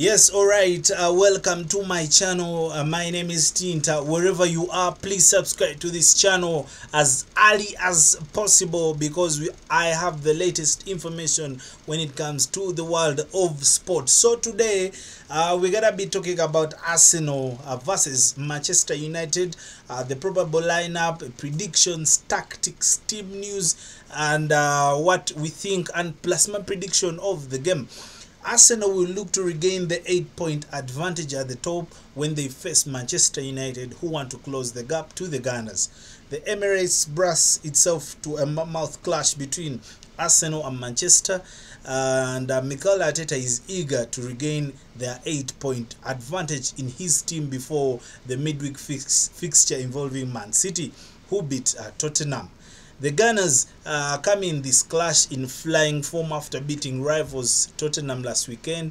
Yes, all right, welcome to my channel. My name is Tinta. Wherever you are, please subscribe to this channel as early as possible, because I have the latest information when it comes to the world of sport. So today we're gonna be talking about Arsenal versus Manchester United, the probable lineup, predictions, tactics, team news, and what we think, and plus my prediction of the game. Arsenal will look to regain the 8-point advantage at the top when they face Manchester United, who want to close the gap to the Gunners. The Emirates brass itself to a mouth clash between Arsenal and Manchester, and Mikel Arteta is eager to regain their 8-point advantage in his team before the midweek fixture involving Man City, who beat Tottenham. The Gunners come in this clash in flying form after beating rivals Tottenham last weekend.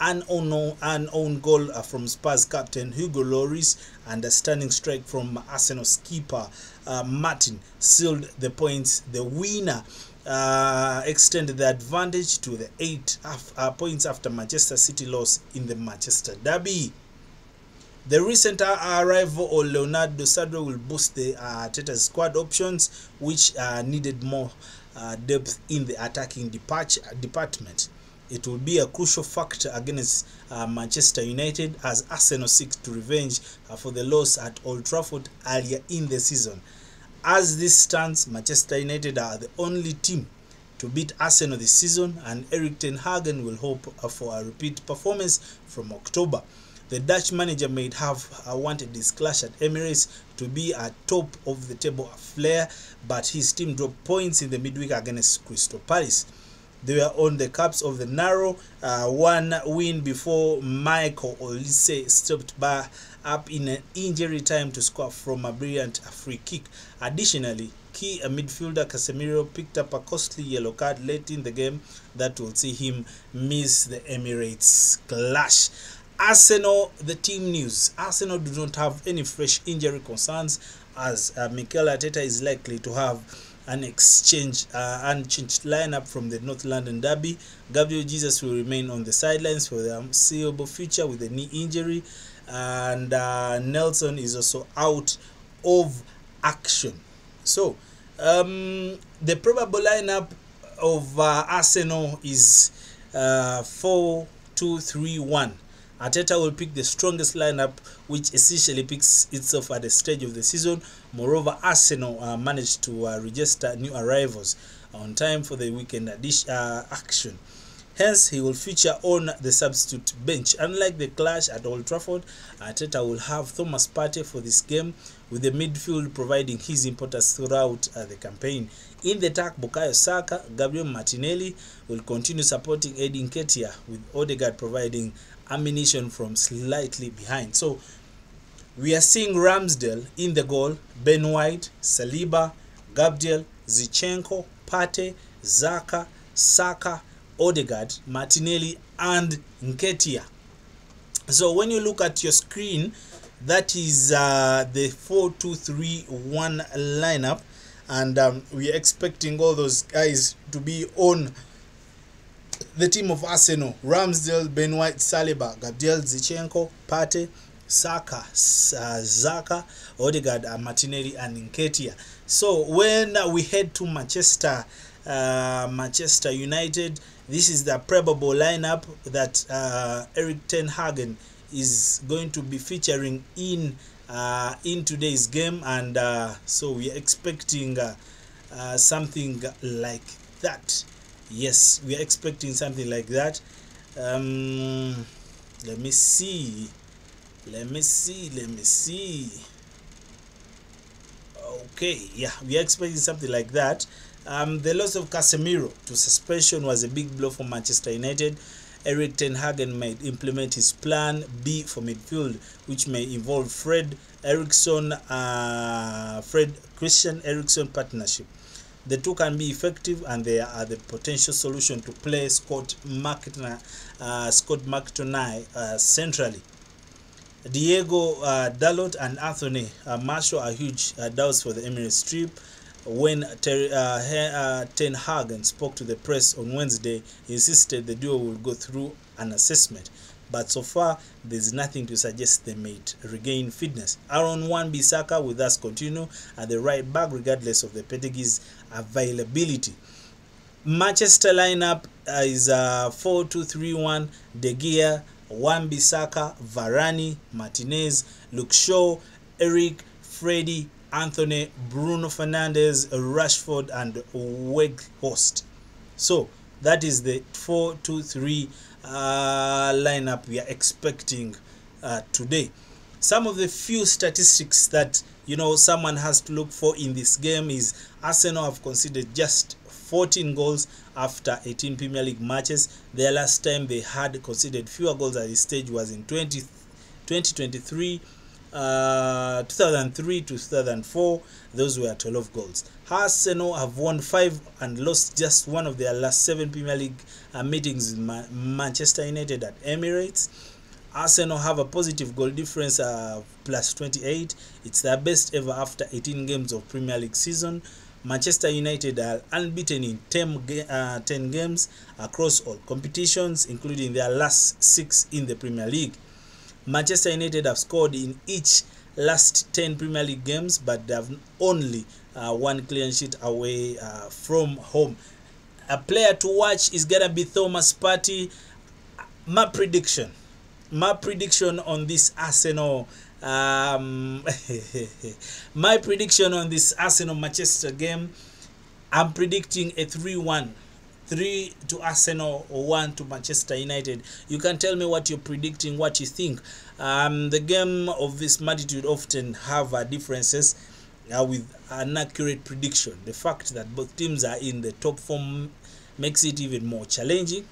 An own goal from Spurs captain Hugo Lloris and a stunning strike from Arsenal's keeper Martin sealed the points. The winner extended the advantage to the 8 points after Manchester City loss in the Manchester derby. The recent arrival of Leonardo Saliba will boost the Arteta's squad options, which needed more depth in the attacking department. It will be a crucial factor against Manchester United as Arsenal seeks to revenge for the loss at Old Trafford earlier in the season. As this stands, Manchester United are the only team to beat Arsenal this season, and Erik Ten Hagen will hope for a repeat performance from October. The Dutch manager may have wanted this clash at Emirates to be a top-of-the-table affair, but his team dropped points in the midweek against Crystal Palace. They were on the cusp of the narrow one win before Michael Olise stepped up in an injury time to score from a brilliant free kick. Additionally, key midfielder Casemiro picked up a costly yellow card late in the game that will see him miss the Emirates clash. Arsenal, the team news. Arsenal do not have any fresh injury concerns, as Mikel Arteta is likely to have an unchanged lineup from the North London derby. Gabriel Jesus will remain on the sidelines for the foreseeable future with a knee injury, and Nelson is also out of action. So the probable lineup of Arsenal is 4-2-3-1. Arteta will pick the strongest lineup, which essentially picks itself at the stage of the season. Moreover, Arsenal managed to register new arrivals on time for the weekend action. Hence, he will feature on the substitute bench. Unlike the clash at Old Trafford, Arteta will have Thomas Partey for this game, with the midfield providing his importance throughout the campaign. In the attack, Bukayo Saka, Gabriel Martinelli will continue supporting Eddie Nketiah, with Odegaard providing ammunition from slightly behind. So we are seeing Ramsdale in the goal, Ben White, Saliba, Gabriel, Zinchenko, Partey, Xhaka, Saka, Odegaard, Martinelli, and Nketiah. So when you look at your screen, that is the 4-2-3-1 lineup, and we are expecting all those guys to be on the team of Arsenal: Ramsdale, Ben White, Saliba, Gabriel, Zinchenko, Partey, Saka, Xhaka, Odegaard, Martinelli, and Nketiah. So when we head to Manchester United, this is the probable lineup that Erik Ten Hagen is going to be featuring in today's game, and so we are expecting something like that. Yes, we are expecting something like that. Let me see. Okay, yeah, we are expecting something like that. The loss of Casemiro to suspension was a big blow for Manchester United. Erik Ten Hagen might implement his plan B for midfield, which may involve Fred Christian Eriksen partnership. The two can be effective, and they are the potential solution to play Scott McTominay centrally. Diego Dalot and Anthony Marshall are huge doubts for the Emirates trip. When Ten Hagen spoke to the press on Wednesday, he insisted the duo will go through an assessment but so far there's nothing to suggest they may regain fitness. Aaron Wan-Bissaka will thus continue at the right back regardless of the Petegi's availability. Manchester lineup is 4-2-3-1, De Gea, Wan-Bissaka, Varane, Martinez, Luke Shaw, Eric, Freddie, Anthony, Bruno Fernandes, Rashford, and Weghorst. So that is the 4-2-3 lineup we are expecting today. Some of the few statistics that someone has to look for in this game is Arsenal have conceded just 14 goals after 18 Premier League matches. Their last time they had conceded fewer goals at this stage was in 2023. 2003 to 2004, those were 12 goals. Arsenal have won 5 and lost just one of their last 7 Premier League meetings with Manchester United at Emirates. Arsenal have a positive goal difference of +28. It's their best ever after 18 games of Premier League season. Manchester United are unbeaten in 10 games across all competitions, including their last 6 in the Premier League. Manchester United have scored in each last 10 Premier League games, but they have only one clean sheet away from home. A player to watch is going to be Thomas Partey. My prediction on this Arsenal Manchester game, I'm predicting a 3-1. 3 to Arsenal or 1 to Manchester United. You can tell me what you're predicting, what you think. The game of this magnitude often have differences with an accurate prediction. The fact that both teams are in the top form makes it even more challenging.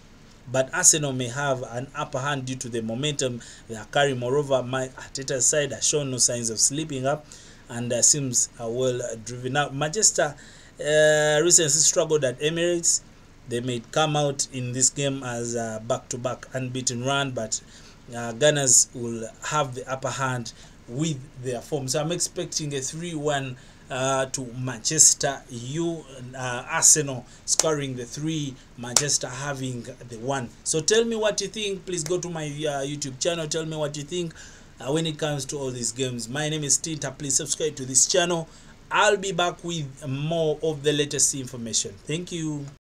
But Arsenal may have an upper hand due to the momentum they are carrying. Moreover, my Arteta's side has shown no signs of sleeping up and seems well driven out. Manchester recently struggled at Emirates. They may come out in this game as a back-to-back unbeaten run, but Gunners will have the upper hand with their form. So I'm expecting a 3-1 to Manchester. Arsenal scoring the 3, Manchester having the 1. So tell me what you think. Please go to my YouTube channel. Tell me what you think when it comes to all these games. My name is Tinta. Please subscribe to this channel. I'll be back with more of the latest information. Thank you.